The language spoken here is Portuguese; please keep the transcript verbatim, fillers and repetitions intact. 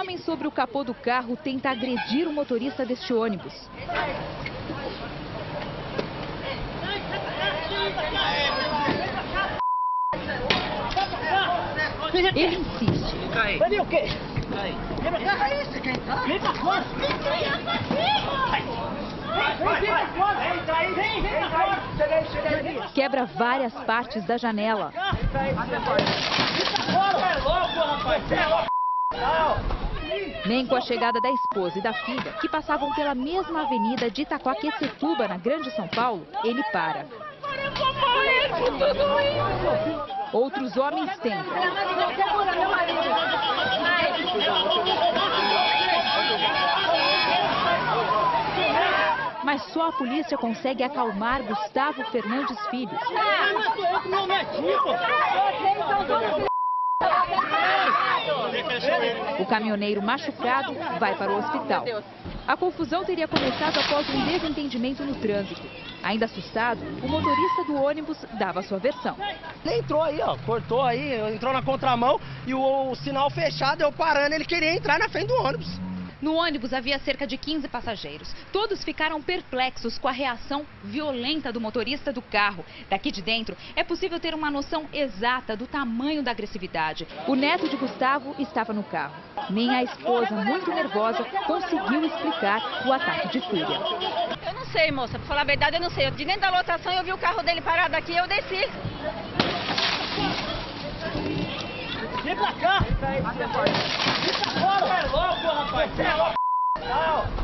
homem sobre o capô do carro tenta agredir o motorista deste ônibus. Ele insiste. Cadê o quê? Vem pra fora! Quebra várias partes da janela. Nem com a chegada da esposa e da filha, que passavam pela mesma avenida de Itaquaquecetuba, na Grande São Paulo, ele para. Outros homens tentam. Mas só a polícia consegue acalmar Gustavo Fernandes Filho. O caminhoneiro machucado vai para o hospital. A confusão teria começado após um desentendimento no trânsito. Ainda assustado, o motorista do ônibus dava sua versão. Ele entrou aí, ó, cortou aí, entrou na contramão e o, o sinal fechado, eu parando, ele queria entrar na frente do ônibus. No ônibus havia cerca de quinze passageiros. Todos ficaram perplexos com a reação violenta do motorista do carro. Daqui de dentro, é possível ter uma noção exata do tamanho da agressividade. O neto de Gustavo estava no carro. Nem a esposa, muito nervosa, conseguiu explicar o ataque de fúria. Eu não sei, moça, pra falar a verdade, eu não sei. Eu, de dentro da lotação, eu vi o carro dele parado aqui e eu desci. Vem pra cá! Vem pra fora! É louco, rapaz! É louco!